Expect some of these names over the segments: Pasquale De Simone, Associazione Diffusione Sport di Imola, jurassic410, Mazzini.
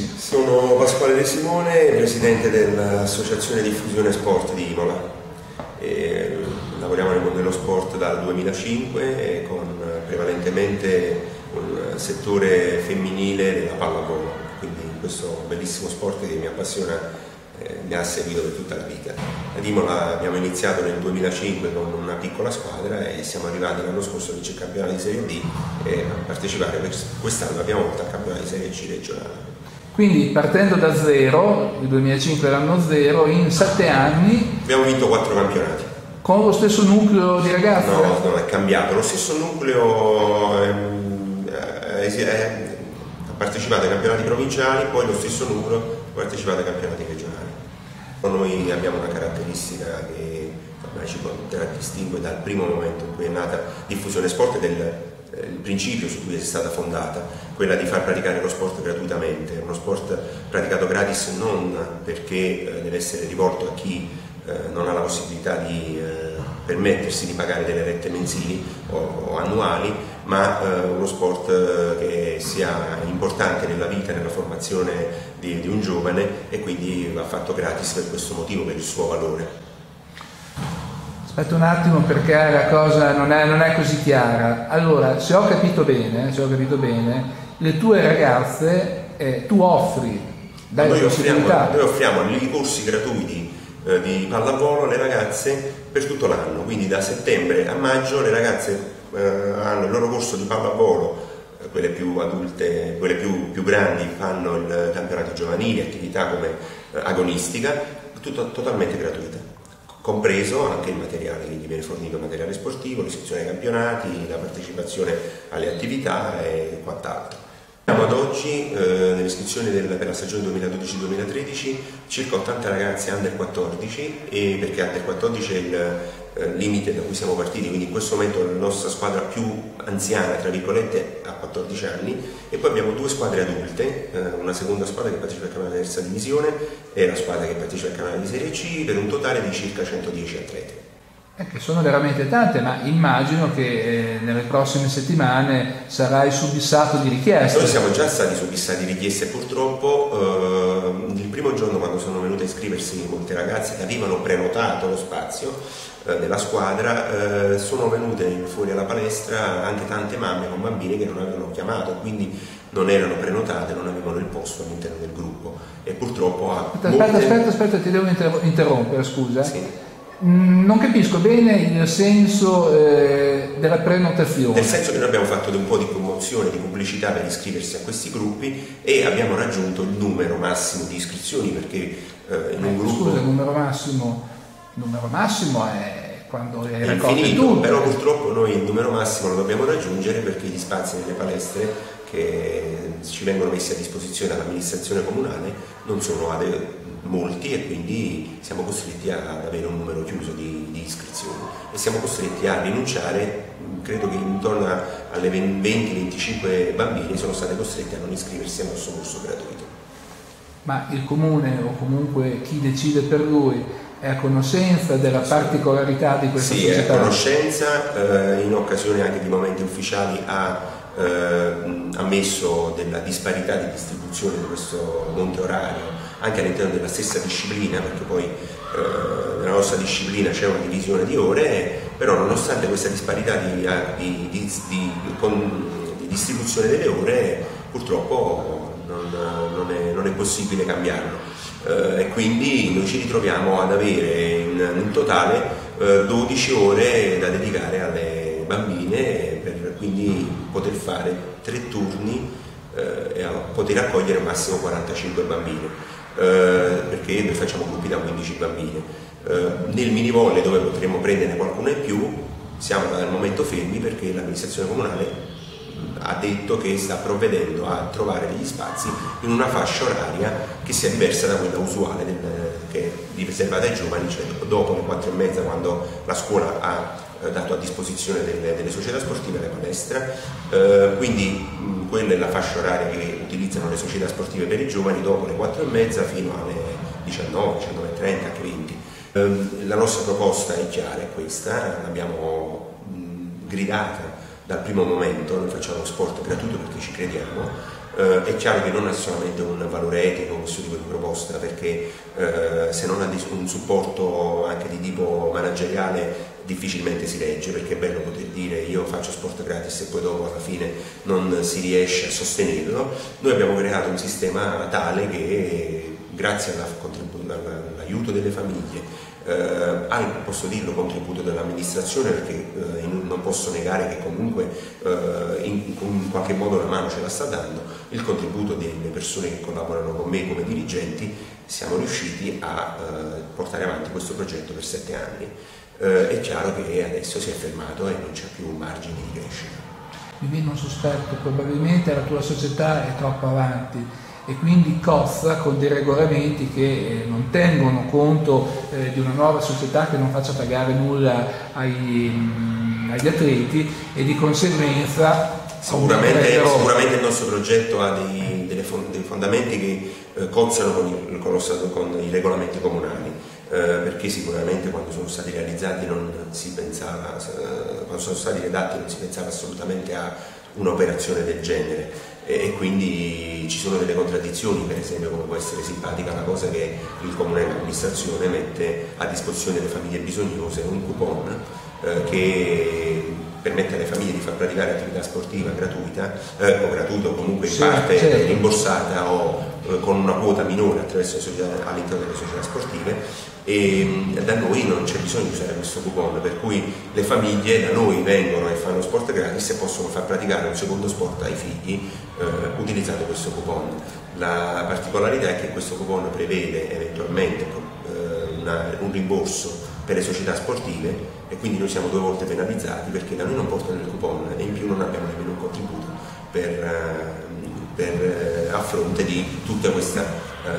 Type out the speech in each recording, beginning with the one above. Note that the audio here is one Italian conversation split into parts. Dici? Sono Pasquale De Simone, presidente dell'Associazione Diffusione Sport di Imola. Lavoriamo nel mondo dello sport dal 2005 con prevalentemente un settore femminile della pallavolo, quindi questo bellissimo sport che mi appassiona, mi ha seguito per tutta la vita. Ad Imola abbiamo iniziato nel 2005 con una piccola squadra e siamo arrivati l'anno scorso a vincere il campionato di Serie D e a partecipare quest'anno la prima volta al campionato di Serie C regionale. Quindi partendo da zero, il 2005 era l'anno zero, in 7 anni... Abbiamo vinto 4 campionati. Con lo stesso nucleo di ragazzi? No, non è cambiato, lo stesso nucleo ha partecipato ai campionati provinciali, poi lo stesso nucleo ha partecipato ai campionati regionali. Noi abbiamo una caratteristica che ormai ci contraddistingue dal primo momento in cui è nata Diffusione Sport, il principio su cui è stata fondata, quella di far praticare lo sport gratuitamente, uno sport praticato gratis non perché deve essere rivolto a chi non ha la possibilità di permettersi di pagare delle rette mensili o annuali, ma uno sport che sia importante nella vita, nella formazione di un giovane, e quindi va fatto gratis per questo motivo, per il suo valore. Aspetta un attimo, perché la cosa non è così chiara. Allora, se ho capito bene, le tue ragazze tu offri, dai, noi offriamo dei corsi gratuiti di pallavolo alle ragazze per tutto l'anno, quindi da settembre a maggio le ragazze hanno il loro corso di pallavolo. Quelle più adulte, quelle più grandi fanno il campionato giovanile, attività come agonistica, tutto totalmente gratuita, compreso anche il materiale, quindi viene fornito materiale sportivo, l'iscrizione ai campionati, la partecipazione alle attività e quant'altro. Siamo ad oggi, nell'iscrizione per la stagione 2012-2013, circa 80 ragazze under 14, e perché under 14 è il limite da cui siamo partiti, quindi in questo momento la nostra squadra più anziana, tra virgolette, ha 14 anni, e poi abbiamo 2 squadre adulte, una seconda squadra che partecipa al campionato di terza divisione e la squadra che partecipa al campionato di Serie C, per un totale di circa 110 atleti. Che sono veramente tante, ma immagino che nelle prossime settimane sarai subissato di richieste. Noi siamo già stati subissati di richieste, purtroppo il primo giorno, quando sono venute a iscriversi molte ragazze che avevano prenotato lo spazio della squadra, sono venute fuori alla palestra anche tante mamme con bambini che non avevano chiamato, quindi non erano prenotate, non avevano il posto all'interno del gruppo, e purtroppo aspetta, ti devo interrompere, scusa. Sì. Non capisco bene il senso della prenotazione. Nel senso che noi abbiamo fatto un po' di promozione, di pubblicità per iscriversi a questi gruppi, e abbiamo raggiunto il numero massimo di iscrizioni, perché in un gruppo... Scusa, il numero massimo è quando è infinito, tutto. Però purtroppo noi il numero massimo lo dobbiamo raggiungere perché gli spazi nelle palestre che ci vengono messi a disposizione dall'amministrazione comunale non sono molti, e quindi siamo costretti ad avere un numero chiuso di iscrizioni, e siamo costretti a rinunciare. Credo che intorno alle 20-25 bambini sono stati costretti a non iscriversi al nostro corso gratuito. Ma il comune, o comunque chi decide per lui, è a conoscenza della particolarità di questa società? Sì, è a conoscenza, in occasione anche di momenti ufficiali ha messo della disparità di distribuzione di questo monte orario anche all'interno della stessa disciplina, perché poi nella nostra disciplina c'è una divisione di ore, però nonostante questa disparità di distribuzione delle ore, purtroppo non è possibile cambiarlo, e quindi noi ci ritroviamo ad avere in totale 12 ore da dedicare alle bambine, per quindi poter fare 3 turni e poter accogliere massimo 45 bambini, perché noi facciamo gruppi da 15 bambini. Nel minivolle, dove potremmo prenderne qualcuno in più, siamo al momento fermi perché l'amministrazione comunale ha detto che sta provvedendo a trovare degli spazi in una fascia oraria che sia diversa da quella usuale che è riservata ai giovani, cioè dopo le 4:30, quando la scuola ha dato a disposizione delle società sportive la palestra, quindi quella è la fascia oraria che utilizzano le società sportive per i giovani, dopo le 4:30 fino alle 19, 19:30, anche 20. La nostra proposta è chiara, è questa, l'abbiamo gridata dal primo momento. Noi facciamo sport gratuito perché ci crediamo, È chiaro che non è solamente un valore etico questo tipo di proposta, perché se non ha un supporto anche di tipo manageriale difficilmente si legge, perché è bello poter dire io faccio sport gratis e poi dopo alla fine non si riesce a sostenerlo. Noi abbiamo creato un sistema tale che grazie all'aiuto delle famiglie, anche, posso dirlo, contributo dell'amministrazione, perché non posso negare che comunque in qualche modo la mano ce la sta dando, il contributo delle persone che collaborano con me come dirigenti, siamo riusciti a portare avanti questo progetto per 7 anni. È chiaro che adesso si è fermato e non c'è più margine di crescita. Mi viene un sospetto, probabilmente la tua società è troppo avanti e quindi cozza con dei regolamenti che non tengono conto di una nuova società che non faccia pagare nulla agli atleti, e di conseguenza sicuramente il nostro progetto ha dei fondamenti che cozzano con i regolamenti comunali, perché sicuramente quando sono stati realizzati non si pensava, quando sono stati redatti non si pensava assolutamente a un'operazione del genere, e quindi ci sono delle contraddizioni, per esempio come può essere simpatica la cosa che il comune e l'amministrazione mette a disposizione delle famiglie bisognose un coupon che permette alle famiglie di far praticare attività sportiva gratuita o gratuita o comunque in parte rimborsata o con una quota minore all'interno delle società sportive, e da noi non c'è bisogno di usare questo coupon, per cui le famiglie da noi vengono e fanno sport gratis e possono far praticare un secondo sport ai figli utilizzando questo coupon. La particolarità è che questo coupon prevede eventualmente un rimborso per le società sportive, e quindi noi siamo 2 volte penalizzati, perché da noi non portano il coupon e in più non abbiamo nemmeno un contributo per a fronte di tutta questa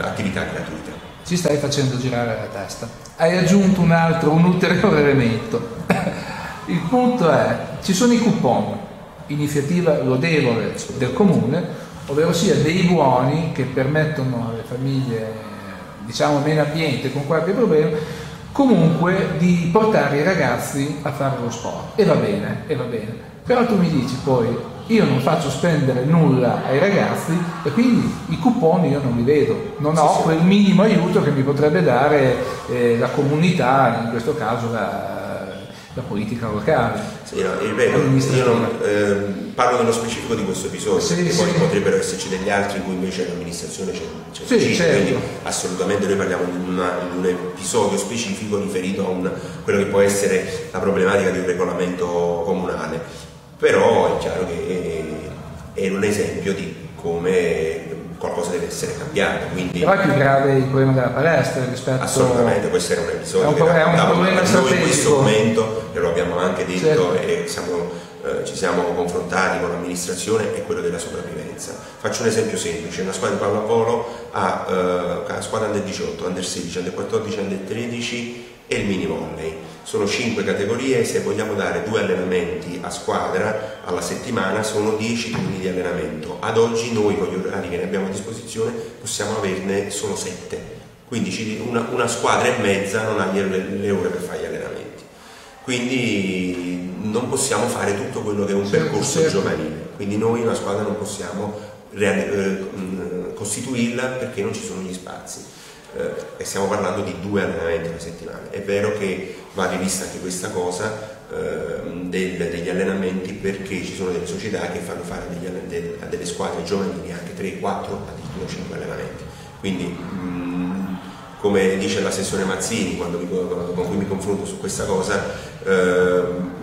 attività gratuita. Ci stai facendo girare la testa. Hai aggiunto un ulteriore elemento. Il punto è, ci sono i coupon, iniziativa lodevole del comune, ovvero sia dei buoni che permettono alle famiglie, diciamo, meno abbienti con qualche problema, comunque di portare i ragazzi a fare lo sport. E va bene. Però tu mi dici poi, io non faccio spendere nulla ai ragazzi e quindi i coupon io non li vedo, non ho quel minimo aiuto che mi potrebbe dare la comunità, in questo caso la politica locale. Sì, no, ripeto, io non, parlo nello specifico di questo episodio, perché poi potrebbero esserci degli altri in cui invece l'amministrazione c'è, quindi assolutamente noi parliamo di un episodio specifico riferito a quello che può essere la problematica di un regolamento comunale. Però è chiaro che è un esempio di come qualcosa deve essere cambiato. Quindi però è più grave il problema della palestra rispetto... Assolutamente, questo era un episodio è un problema strategico. Noi in questo momento, e lo abbiamo anche detto, e ci siamo confrontati con l'amministrazione, è quello della sopravvivenza. Faccio un esempio semplice: una squadra di pallavolo ha squadra under 18, under 16, under 14, under 13 e il mini volley. Sono 5 categorie, se vogliamo dare 2 allenamenti a squadra alla settimana sono 10 turni di allenamento. Ad oggi noi, con gli orari che ne abbiamo a disposizione, possiamo averne solo 7, quindi una squadra e mezza non ha le ore per fare gli allenamenti, quindi non possiamo fare tutto quello che è un percorso giovanile, quindi noi una squadra non possiamo costituirla perché non ci sono gli spazi. E stiamo parlando di 2 allenamenti alla settimana. È vero che va rivista anche questa cosa degli allenamenti, perché ci sono delle società che fanno fare a delle squadre giovanili anche 3, 4, addirittura 5 allenamenti. Quindi come dice l'assessore Mazzini con cui mi confronto su questa cosa,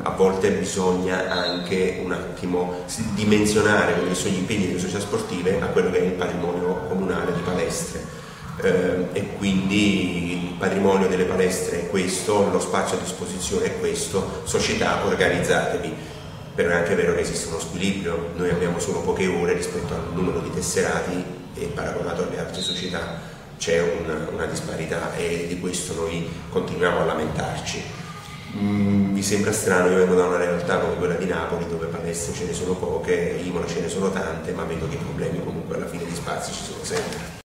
a volte bisogna anche un attimo dimensionare quelli che sono gli impegni delle società sportive a quello che è il patrimonio comunale di palestre. E quindi il patrimonio delle palestre è questo, lo spazio a disposizione è questo, società organizzatevi. Però è anche vero che esiste uno squilibrio, noi abbiamo solo poche ore rispetto al numero di tesserati e paragonato alle altre società c'è una disparità, e di questo noi continuiamo a lamentarci. Mi sembra strano, io vengo da una realtà come quella di Napoli dove palestre ce ne sono poche, Imola ce ne sono tante, ma vedo che i problemi comunque alla fine di spazi ci sono sempre.